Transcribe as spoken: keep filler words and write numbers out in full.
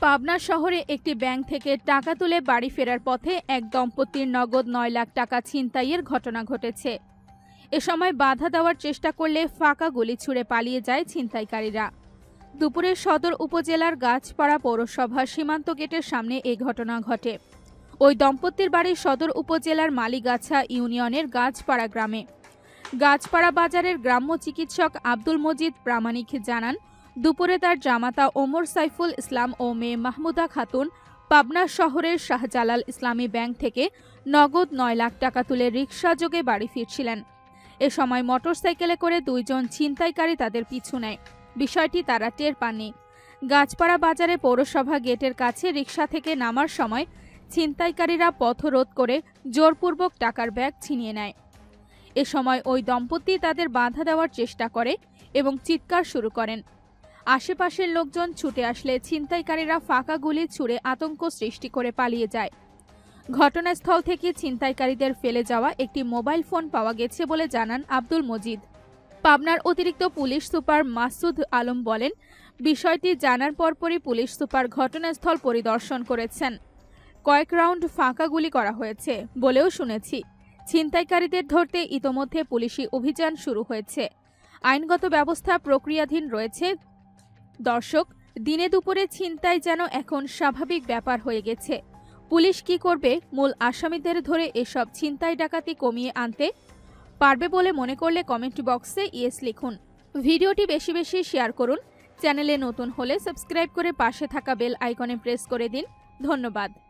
पाबना शहरे एक बैंक थेके टाका तुले बाड़ी फेरार पथे एक दम्पतिर नगद नौ लाख टाका छिनताइयेर घटना घटेछे। ए समय बाधा देवार चेष्टा करले फाका गुली छुड़े पालिये जाय छिनताइकारीरा। दुपुरे सदर उपजेलार गाजपाड़ा पौरसभा सीमान्त गेटेर सामने ए घटना घटे। ओई दम्पतिर बाड़ी सदर उपजेलार मालिगाछा इउनियनेर गाजपाड़ा ग्रामे। गाजपाड़ा बाजारेर ग्राम्य चिकित्सक आब्दुल मजिद प्रामाणिक जानान, दुपुरे तार जामाता ओमर साइफुल इस्लाम और मेये महमुदा खातुन पाबना शहरेर शाहजालाल इस्लामी बैंक थेके नगद नौ लाख टाका तुले रिक्शा जोगे बाड़ी फिरछिलेन। ए समय मोटरसाइकेले करे दुइजन छिनताइकारी तादेर पिछु नेय। विषयटी तारा टेर पाननि। गाजपाड़ा बाजारे पौरसभा गेटेर काछे रिक्शा थेके नामार समय छिनताइकारीरा पथरोध करे जोरपूर्वक टाकार बैग छिनिये नेय। ए समय ओई दम्पति तादेर बाधा देवार चेष्टा करे एबं चित्कार शुरू करेन। आशेपाशेर लोकजन छुटे आसले छिनताइकारीरा फाका गुली छुड़े आतंक सृष्टि करे पालिये जाय। घटनास्थल थेके छिनताइकारीदेर फेले जावा एकटी मोबाइल फोन पावा गेछे बोले जानान आब्दुल मजिद। पाबनार अतिरिक्त पुलिश सुपार मासुद आलम बोलेन, विषयटी जानार परपरई पुलिश सुपार घटनास्थल परिदर्शन करेछेन। कयेक राउंड फाका गुली करा हयेछे बोलेओ शुनेछि। छिनताइकारीदेर धरते इतोमध्ये पुलिशी अभियान शुरू हयेछे। आईनगत व्यवस्था प्रक्रियाधीन रयेछे। दर्शक, दिने दुपुरे छिनताई जेन एखन स्वाभाविक ब्यापार हये गेछे। पुलिश की करबे? मूल आसामीदेर धरे एसब छिनताई डाकाती कमिये आनते पारबे बोले मने करले कमेंट बक्से इएस लिखुन। भिडियोटी बेशी बेशी शेयर करुन। चैनेले नतुन होले सबस्क्राइब करे पाशे थाका बेल आइकने प्रेस करे दिन। धन्यवाद।